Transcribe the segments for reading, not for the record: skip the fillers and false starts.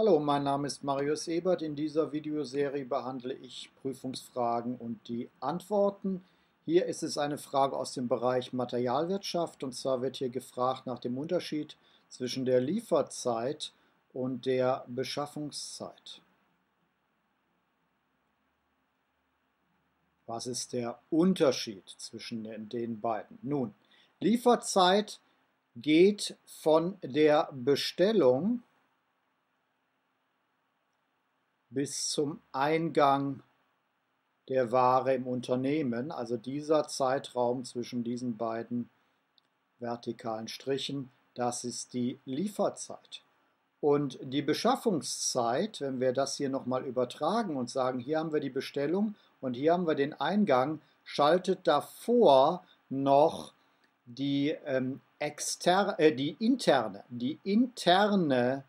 Hallo, mein Name ist Marius Ebert. In dieser Videoserie behandle ich Prüfungsfragen und die Antworten. Hier ist es eine Frage aus dem Bereich Materialwirtschaft, und zwar wird hier gefragt nach dem Unterschied zwischen der Lieferzeit und der Beschaffungszeit. Was ist der Unterschied zwischen den beiden? Nun, Lieferzeit geht von der Bestellung bis zum Eingang der Ware im Unternehmen, also dieser Zeitraum zwischen diesen beiden vertikalen Strichen, das ist die Lieferzeit. Und die Beschaffungszeit, wenn wir das hier nochmal übertragen und sagen, hier haben wir die Bestellung und hier haben wir den Eingang, schaltet davor noch die interne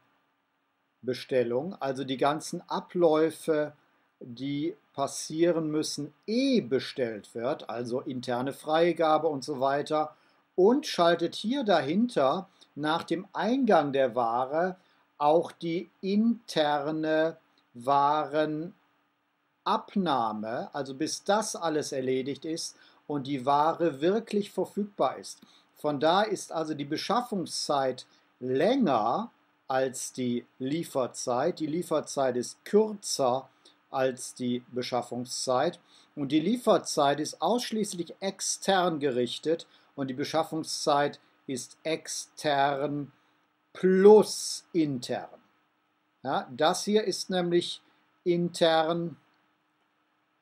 Bestellung, also die ganzen Abläufe, die passieren müssen, ehe bestellt wird, also interne Freigabe und so weiter, und schaltet hier dahinter nach dem Eingang der Ware auch die interne Warenabnahme, also bis das alles erledigt ist und die Ware wirklich verfügbar ist. Von da ist also die Beschaffungszeit länger als die Lieferzeit. Die Lieferzeit ist kürzer als die Beschaffungszeit und die Lieferzeit ist ausschließlich extern gerichtet und die Beschaffungszeit ist extern plus intern. Ja, das hier ist nämlich intern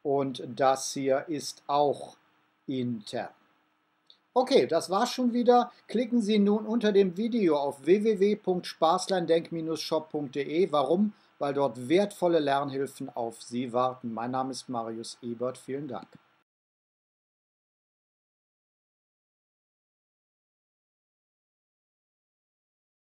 und das hier ist auch intern. Okay, das war's schon wieder. Klicken Sie nun unter dem Video auf www.spasslerndenk-shop.de. Warum? Weil dort wertvolle Lernhilfen auf Sie warten. Mein Name ist Marius Ebert. Vielen Dank.